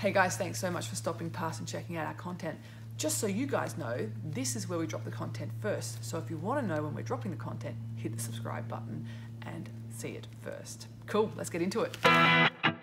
Hey guys, thanks so much for stopping past and checking out our content. Just so you guys know, this is where we drop the content first. So if you want to know when we're dropping the content, hit the subscribe button and see it first. Cool, let's get into it.